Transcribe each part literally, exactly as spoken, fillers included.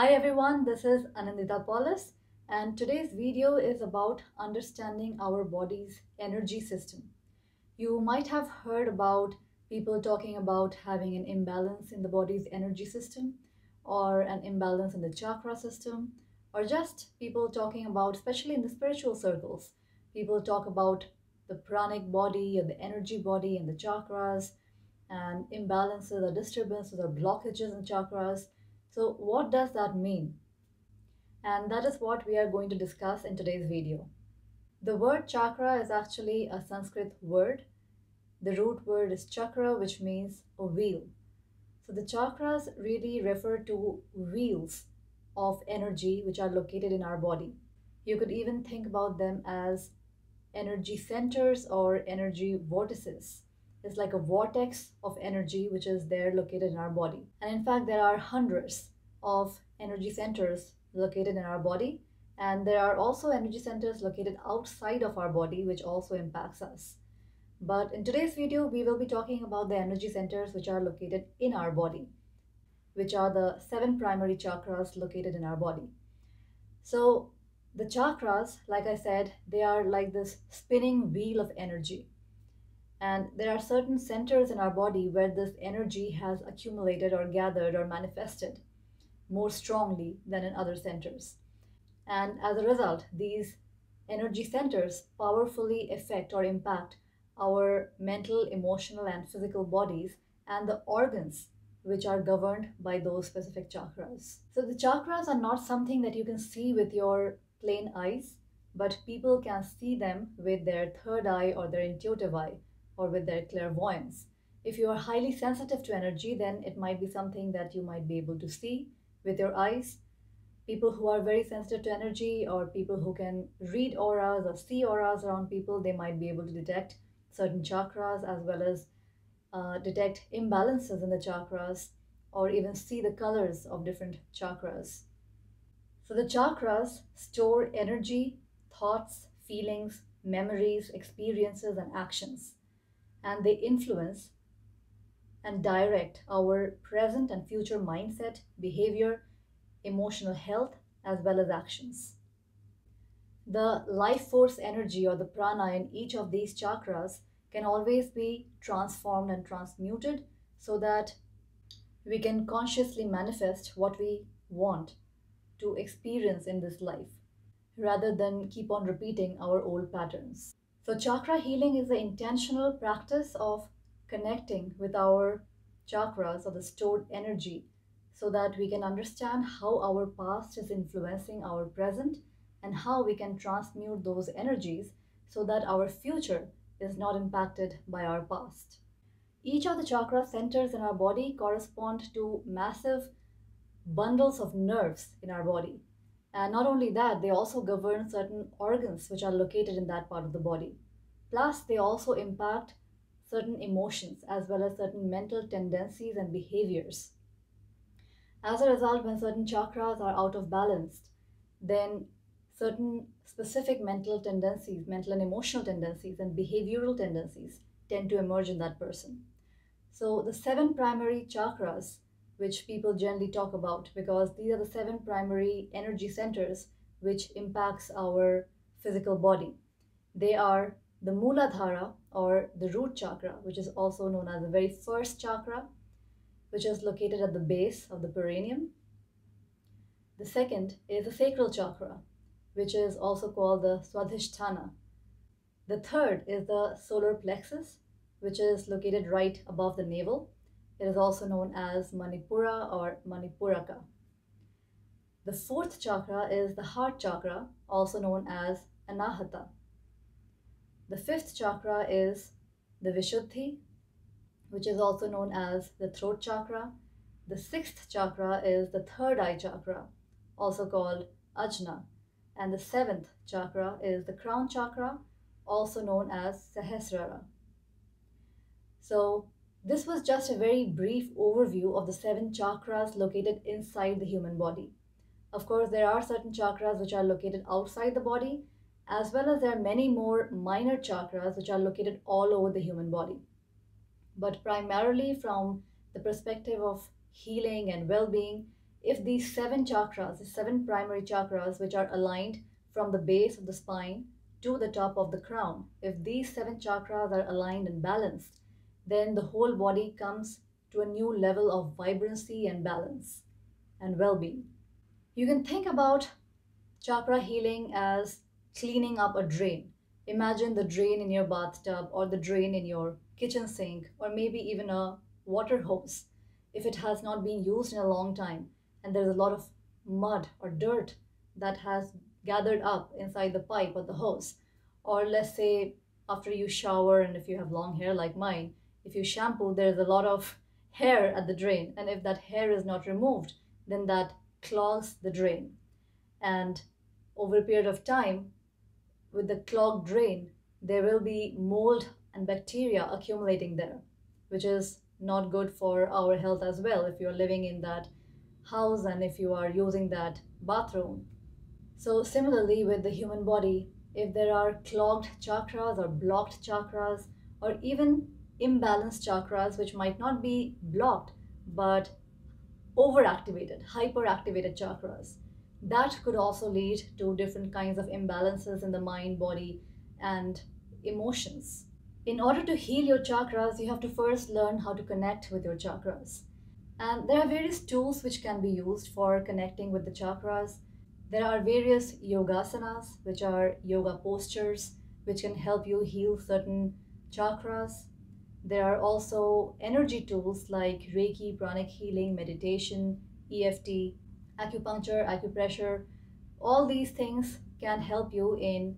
Hi everyone, this is Annindita Palaus, and today's video is about understanding our body's energy system. You might have heard about people talking about having an imbalance in the body's energy system, or an imbalance in the chakra system, or just people talking about, especially in the spiritual circles, people talk about the pranic body or the energy body and the chakras, and imbalances or disturbances or blockages in chakras. So what does that mean? And that is what we are going to discuss in today's video. The word chakra is actually a Sanskrit word. The root word is chakra, which means a wheel. So the chakras really refer to wheels of energy which are located in our body. You could even think about them as energy centers or energy vortices. It's like a vortex of energy which is there located in our body. And in fact, there are hundreds of energy centers located in our body. And there are also energy centers located outside of our body, which also impacts us. But in today's video, we will be talking about the energy centers which are located in our body, which are the seven primary chakras located in our body. So the chakras, like I said, they are like this spinning wheel of energy. And there are certain centers in our body where this energy has accumulated or gathered or manifested more strongly than in other centers. And as a result, these energy centers powerfully affect or impact our mental, emotional, and physical bodies and the organs which are governed by those specific chakras. So the chakras are not something that you can see with your plain eyes, but people can see them with their third eye or their intuitive eye, or with their clairvoyance. If you are highly sensitive to energy, then it might be something that you might be able to see with your eyes. People who are very sensitive to energy, or people who can read auras or see auras around people, they might be able to detect certain chakras as well as uh, detect imbalances in the chakras, or even see the colors of different chakras. So the chakras store energy, thoughts, feelings, memories, experiences, and actions. And they influence and direct our present and future mindset, behavior, emotional health, as well as actions. The life force energy or the prana in each of these chakras can always be transformed and transmuted so that we can consciously manifest what we want to experience in this life, rather than keep on repeating our old patterns. So chakra healing is the intentional practice of connecting with our chakras or the stored energy so that we can understand how our past is influencing our present and how we can transmute those energies so that our future is not impacted by our past. Each of the chakra centers in our body correspond to massive bundles of nerves in our body. And not only that, they also govern certain organs which are located in that part of the body. Plus, they also impact certain emotions as well as certain mental tendencies and behaviors. As a result, when certain chakras are out of balance, then certain specific mental tendencies, mental and emotional tendencies and behavioral tendencies tend to emerge in that person. So the seven primary chakras, which people generally talk about, because these are the seven primary energy centers which impacts our physical body. They are the Muladhara, or the root chakra, which is also known as the very first chakra, which is located at the base of the perineum. The second is the sacral chakra, which is also called the Swadhisthana. The third is the solar plexus, which is located right above the navel. It is also known as Manipura or Manipuraka. The fourth chakra is the heart chakra, also known as Anahata. The fifth chakra is the Vishuddhi, which is also known as the throat chakra. The sixth chakra is the third eye chakra, also called Ajna. And the seventh chakra is the crown chakra, also known as Sahasrara. So this was just a very brief overview of the seven chakras located inside the human body. Of course, there are certain chakras which are located outside the body, as well as there are many more minor chakras which are located all over the human body. But primarily from the perspective of healing and well-being, if these seven chakras, the seven primary chakras, which are aligned from the base of the spine to the top of the crown, if these seven chakras are aligned and balanced, then the whole body comes to a new level of vibrancy and balance and well-being. You can think about chakra healing as cleaning up a drain. Imagine the drain in your bathtub or the drain in your kitchen sink, or maybe even a water hose if it has not been used in a long time and there's a lot of mud or dirt that has gathered up inside the pipe or the hose. Or let's say after you shower, and if you have long hair like mine, if you shampoo, there's a lot of hair at the drain, and if that hair is not removed, then that clogs the drain. And over a period of time, with the clogged drain, there will be mold and bacteria accumulating there, which is not good for our health as well if you're living in that house and if you are using that bathroom. So similarly with the human body, if there are clogged chakras or blocked chakras, or even imbalanced chakras which might not be blocked but overactivated, hyperactivated chakras, that could also lead to different kinds of imbalances in the mind, body, and emotions. In order to heal your chakras, you have to first learn how to connect with your chakras. And there are various tools which can be used for connecting with the chakras. There are various yogasanas, which are yoga postures, which can help you heal certain chakras. There are also energy tools like Reiki, Pranic Healing, meditation, E F T, acupuncture, acupressure. All these things can help you in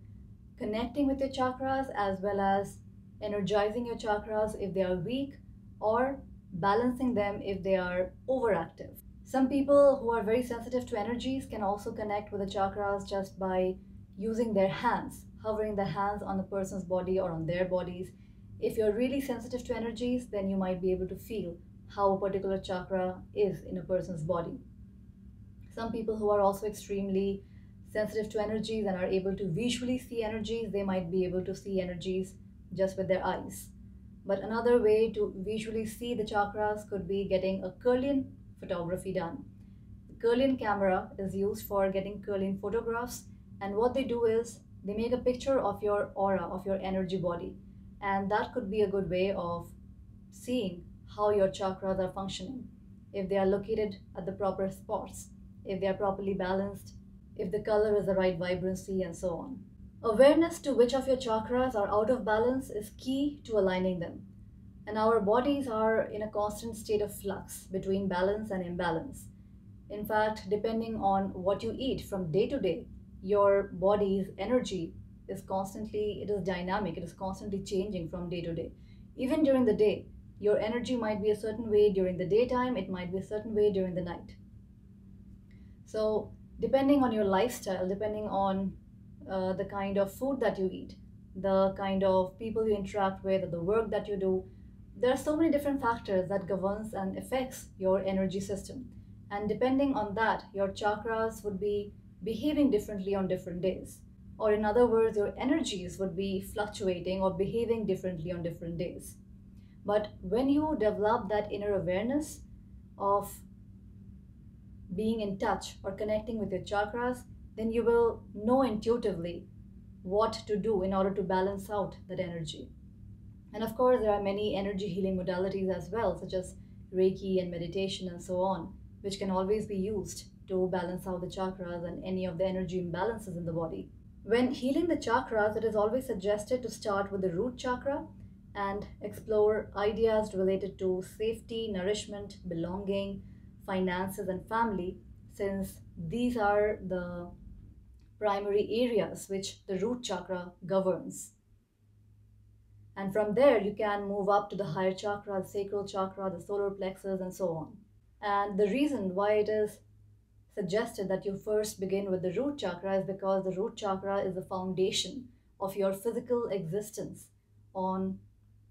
connecting with your chakras as well as energizing your chakras if they are weak, or balancing them if they are overactive. Some people who are very sensitive to energies can also connect with the chakras just by using their hands, hovering their hands on the person's body or on their bodies. If you're really sensitive to energies, then you might be able to feel how a particular chakra is in a person's body. Some people who are also extremely sensitive to energies and are able to visually see energies, they might be able to see energies just with their eyes. But another way to visually see the chakras could be getting a Kirlian photography done. The Kirlian camera is used for getting Kirlian photographs, and what they do is they make a picture of your aura, of your energy body, and that could be a good way of seeing how your chakras are functioning, if they are located at the proper spots, if they are properly balanced, if the color is the right vibrancy, and so on. Awareness to which of your chakras are out of balance is key to aligning them. And our bodies are in a constant state of flux between balance and imbalance. In fact, depending on what you eat from day to day, your body's energy is constantly, it is dynamic, it is constantly changing from day to day. Even during the day, your energy might be a certain way during the daytime, it might be a certain way during the night. So depending on your lifestyle, depending on uh, the kind of food that you eat, the kind of people you interact with, or the work that you do, there are so many different factors that governs and affects your energy system. And depending on that, your chakras would be behaving differently on different days. Or in other words, your energies would be fluctuating or behaving differently on different days. But when you develop that inner awareness of being in touch or connecting with your chakras, then you will know intuitively what to do in order to balance out that energy. And of course, there are many energy healing modalities as well, such as Reiki and meditation and so on, which can always be used to balance out the chakras and any of the energy imbalances in the body. When healing the chakras, it is always suggested to start with the root chakra and explore ideas related to safety, nourishment, belonging, finances, and family, since these are the primary areas which the root chakra governs. And from there, you can move up to the higher chakra, the sacral chakra, the solar plexus, and so on. And the reason why it is suggested that you first begin with the root chakra is because the root chakra is the foundation of your physical existence on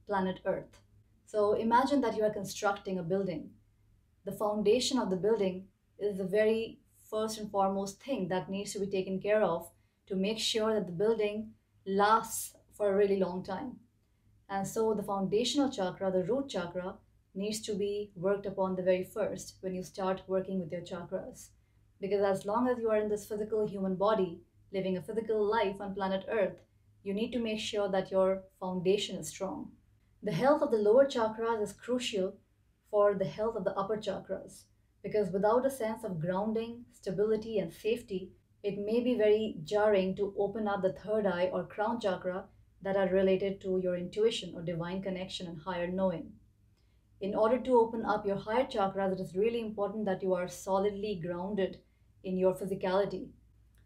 planet Earth. So imagine that you are constructing a building. The foundation of the building is the very first and foremost thing that needs to be taken care of to make sure that the building lasts for a really long time. And so the foundational chakra, the root chakra, needs to be worked upon the very first when you start working with your chakras. Because as long as you are in this physical human body, living a physical life on planet Earth, you need to make sure that your foundation is strong. The health of the lower chakras is crucial for the health of the upper chakras, because without a sense of grounding, stability, and safety, it may be very jarring to open up the third eye or crown chakra that are related to your intuition or divine connection and higher knowing. In order to open up your higher chakras, it is really important that you are solidly grounded in your physicality.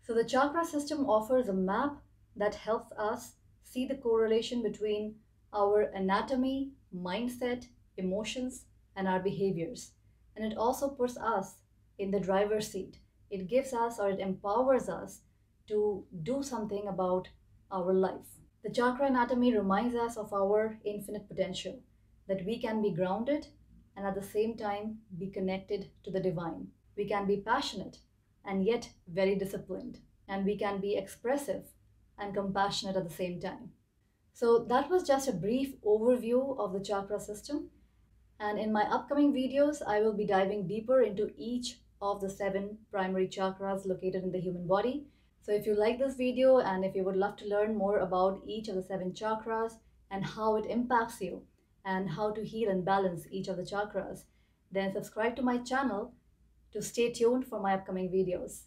So the chakra system offers a map that helps us see the correlation between our anatomy, mindset, emotions, and our behaviors. And it also puts us in the driver's seat. It gives us, or it empowers us to do something about our life. The chakra anatomy reminds us of our infinite potential, that we can be grounded and at the same time be connected to the divine. We can be passionate and yet very disciplined, and we can be expressive and compassionate at the same time. So that was just a brief overview of the chakra system. And in my upcoming videos, I will be diving deeper into each of the seven primary chakras located in the human body. So if you like this video and if you would love to learn more about each of the seven chakras and how it impacts you and how to heal and balance each of the chakras, then subscribe to my channel to stay tuned for my upcoming videos.